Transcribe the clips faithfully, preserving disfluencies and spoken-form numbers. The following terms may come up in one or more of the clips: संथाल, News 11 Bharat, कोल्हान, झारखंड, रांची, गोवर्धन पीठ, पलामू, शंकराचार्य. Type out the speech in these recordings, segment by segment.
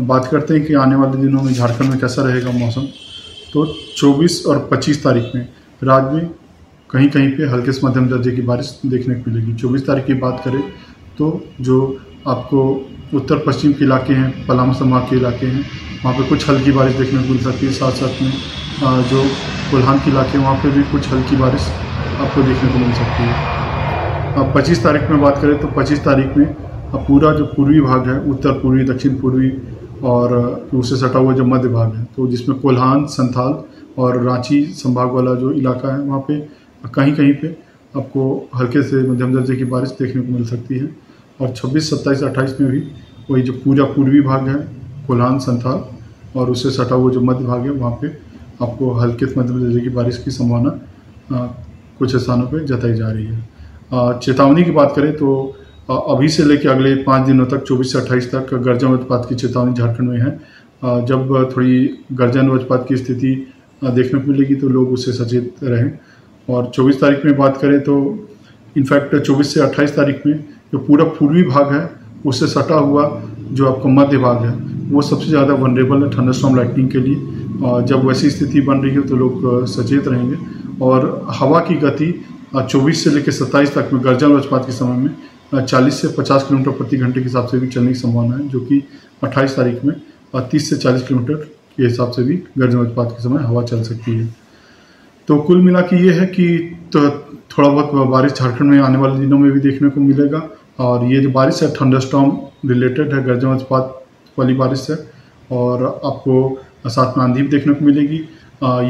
बात करते हैं कि आने वाले दिनों में झारखंड में कैसा रहेगा मौसम। तो चौबीस और पच्चीस तारीख में राज्य में कहीं कहीं पे हल्के से मध्यम दर्जे की बारिश देखने को मिलेगी। चौबीस तारीख की बात करें तो जो आपको उत्तर पश्चिम के इलाके हैं, पलामू संभाग के इलाके हैं, वहाँ पे कुछ हल्की बारिश देखने को मिल सकती है। साथ साथ में जो कोल्हान के इलाके हैं वहाँ पर भी कुछ हल्की बारिश आपको देखने को मिल सकती है। अब पच्चीस तारीख में बात करें तो पच्चीस तारीख में पूरा जो पूर्वी भाग है, उत्तर पूर्वी, दक्षिण पूर्वी और उससे सटा हुआ जो मध्य भाग है, तो जिसमें कोल्हान, संथाल और रांची संभाग वाला जो इलाका है वहाँ पे कहीं कहीं पे आपको हल्के से मध्यम दर्जे की बारिश देखने को मिल सकती है। और छब्बीस, सत्ताईस, अट्ठाईस में भी वही जो पूरा पूर्वी भाग है, कोल्हान, संथाल और उससे सटा हुआ जो मध्य भाग है वहाँ पे आपको हल्के से मध्यम दर्जे की बारिश की संभावना कुछ स्थानों पर जताई जा रही है। चेतावनी की बात करें तो अभी से लेकर अगले पाँच दिनों तक चौबीस से अट्ठाईस तक गर्जन वज्रपात की चेतावनी झारखंड में है। जब थोड़ी गर्जन वज्रपात की स्थिति देखने को मिलेगी तो लोग उससे सचेत रहें। और चौबीस तारीख में बात करें तो इनफैक्ट चौबीस से अट्ठाईस तारीख में जो पूरा पूर्वी भाग है उससे सटा हुआ जो आपका मध्य भाग है वो सबसे ज़्यादा वनरेबल है थंडरस्टॉर्म लाइटनिंग के लिए। जब वैसी स्थिति बन रही है तो लोग सचेत रहेंगे। और हवा की गति चौबीस से लेकर सत्ताईस तक में गर्जन वज्रपात के समय में चालीस से पचास किलोमीटर प्रति घंटे के हिसाब से भी चलने की संभावना है, जो कि अट्ठाईस तारीख में तीस से चालीस किलोमीटर के हिसाब से भी गर्जन वज्रपात के समय हवा चल सकती है। तो कुल मिला के ये है कि तो थोड़ा बहुत बारिश झारखंड में आने वाले दिनों में भी देखने को मिलेगा। और ये जो बारिश है थंडरस्टॉर्म रिलेटेड है, गर्जन वज्रपात वाली बारिश है और आपको साथ में आंधी भी देखने को मिलेगी।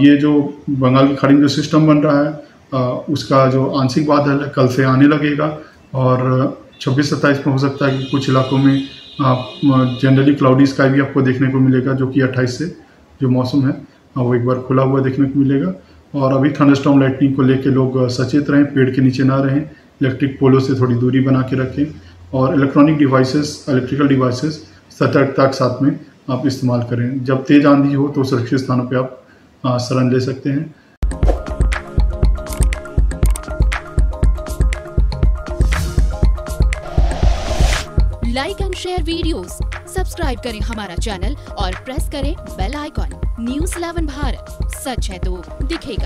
ये जो बंगाल की खाड़ी में जो सिस्टम बन रहा है उसका जो आंशिक बादल है कल से आने लगेगा और छब्बीस सत्ताईस में हो सकता है कि कुछ इलाकों में जनरली क्लाउडी स्काई भी आपको देखने को मिलेगा, जो कि अट्ठाईस से जो मौसम है वो एक बार खुला हुआ देखने को मिलेगा। और अभी थंडरस्टॉर्म लाइटनिंग को लेके लोग सचेत रहें, पेड़ के नीचे ना रहें, इलेक्ट्रिक पोलों से थोड़ी दूरी बना के रखें और इलेक्ट्रॉनिक डिवाइसेस, इलेक्ट्रिकल डिवाइसेस सतर्कता के साथ में आप इस्तेमाल करें। जब तेज आंधी हो तो सुरक्षित स्थानों पर आप शरण ले सकते हैं। Like and share videos, subscribe करें हमारा चैनल और प्रेस करें bell icon. News eleven Bharat, सच है तो दिखेगा।